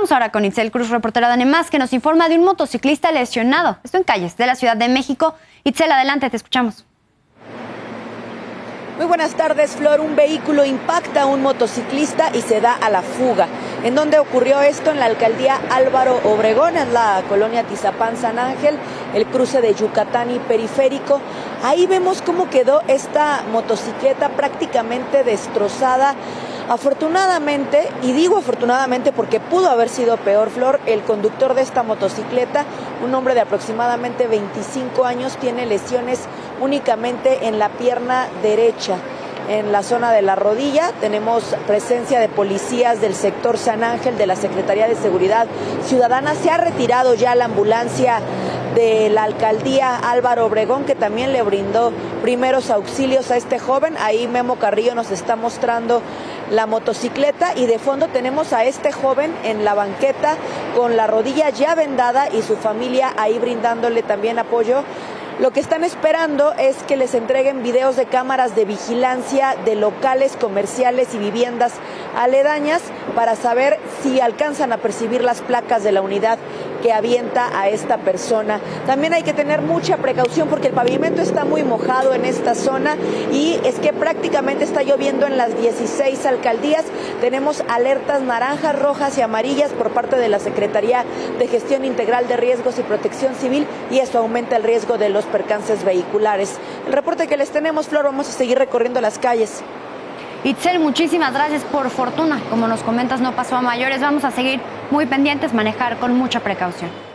Vamos ahora con Itzel Cruz, reportera de NMás, que nos informa de un motociclista lesionado. Esto en calles de la Ciudad de México. Itzel, adelante, te escuchamos. Muy buenas tardes, Flor. Un vehículo impacta a un motociclista y se da a la fuga. ¿En dónde ocurrió esto? En la alcaldía Álvaro Obregón, en la colonia Tizapán, San Ángel, el cruce de Yucatán y Periférico. Ahí vemos cómo quedó esta motocicleta prácticamente destrozada. Afortunadamente, y digo afortunadamente porque pudo haber sido peor, Flor, el conductor de esta motocicleta, un hombre de aproximadamente 25 años, tiene lesiones únicamente en la pierna derecha. En la zona de la rodilla tenemos presencia de policías del sector San Ángel, de la Secretaría de Seguridad Ciudadana. Se ha retirado ya la ambulancia de la alcaldía Álvaro Obregón, que también le brindó primeros auxilios a este joven. Ahí Memo Carrillo nos está mostrando la motocicleta y de fondo tenemos a este joven en la banqueta con la rodilla ya vendada y su familia ahí brindándole también apoyo. Lo que están esperando es que les entreguen videos de cámaras de vigilancia de locales comerciales y viviendas aledañas para saber si alcanzan a percibir las placas de la unidad que avienta a esta persona. También hay que tener mucha precaución porque el pavimento está muy mojado en esta zona y es que prácticamente está lloviendo en las 16 alcaldías. Tenemos alertas naranjas, rojas y amarillas por parte de la Secretaría de Gestión Integral de Riesgos y Protección Civil, y eso aumenta el riesgo de los percances vehiculares. El reporte que les tenemos, Flor. Vamos a seguir recorriendo las calles. Itzel, muchísimas gracias. Por fortuna, como nos comentas, no pasó a mayores. Vamos a seguir muy pendientes, manejar con mucha precaución.